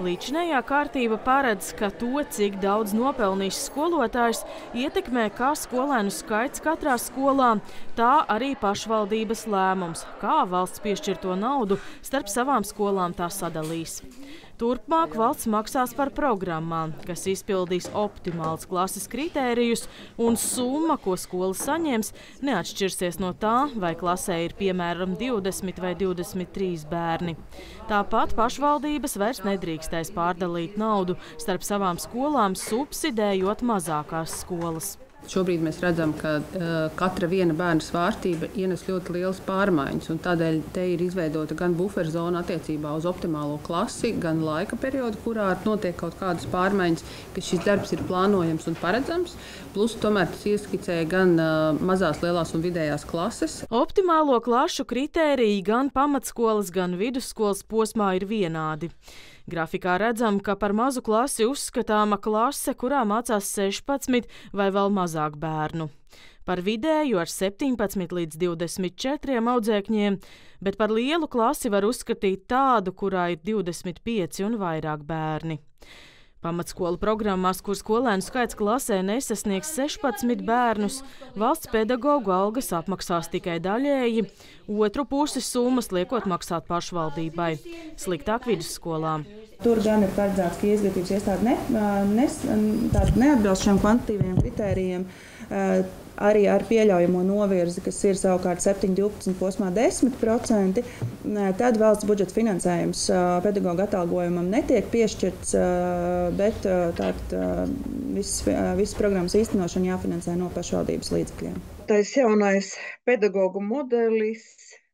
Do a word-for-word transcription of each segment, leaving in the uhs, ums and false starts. Līdzinējā kārtība paredz, ka to, cik daudz nopelnīs skolotājs, ietekmē kā skolēnu skaits katrā skolā, tā arī pašvaldības lēmums, kā valsts piešķirto naudu starp savām skolām tā sadalīs. Turpmāk valsts maksās par programmām, kas izpildīs optimāls klases kritērijus, un summa, ko skola saņems, neatšķirsies no tā, vai klasē ir piemēram divdesmit vai divdesmit trīs bērni. Tāpat pašvaldības vairs nedrīkstēs pārdalīt naudu starp savām skolām, subsidējot mazākās skolas. Šobrīd mēs redzam, ka katra viena bērna svārstība ienes ļoti lielas pārmaiņas, un tādēļ te ir izveidota gan buferzona attiecībā uz optimālo klasi, gan laika periodu, kurā notiek kaut kādas pārmaiņas, ka šis darbs ir plānojams un paredzams, plus tomēr tas ieskicēja gan mazās, lielās un vidējās klases. Optimālo klašu kritēriji gan pamatskolas, gan vidusskolas posmā ir vienādi. Grafikā redzam, ka par mazu klasi uzskatāma klase, kurā mācās sešpadsmit vai vēl mazāk bērnu. Par vidēju ar septiņpadsmit līdz divdesmit četriem audzēkņiem, bet par lielu klasi var uzskatīt tādu, kurā ir divdesmit pieci un vairāk bērni. Pamatskolu programmās, kur skolēnu skaits klasē nesasniegs sešpadsmit bērnus, valsts pedagoģu algas apmaksās tikai daļēji, otru pusi summas liekot maksāt pašvaldībai, sliktāk vidusskolām. Tur gan ir paredzēts, ka izglītības iestāde ne, ne, neatbilst šiem kvantitīviem kritērijiem, arī ar pieļaujamo novirzi, kas ir savukārt septiņi divpadsmit posmā desmit procenti, tad valsts budžeta finansējums pedagoģa atalgojumam netiek piešķirts, bet tātad visas programmas īstenošana jāfinansē no pašvaldības līdzekļiem. Tais jaunais pedagoģu modelis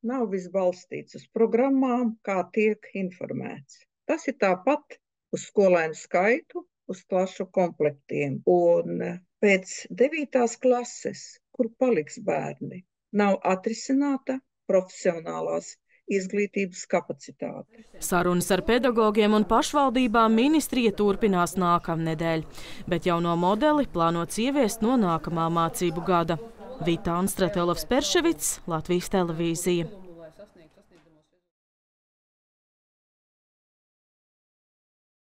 nav viss balstīts uz programmām, kā tiek informēts. Tas ir tāpat uz skolēnu skaitu, uz klašu komplektiem. Un pēc devītās klases, kur paliks bērni, nav atrisināta profesionālās izglītības kapacitāte. Sarunas ar pedagogiem un pašvaldībām ministrija turpinās nākamnedēļ, bet jauno modeli plānots ieviest no nākamā mācību gada. Vitāns Stratelovs Perševics, Latvijas televīzija.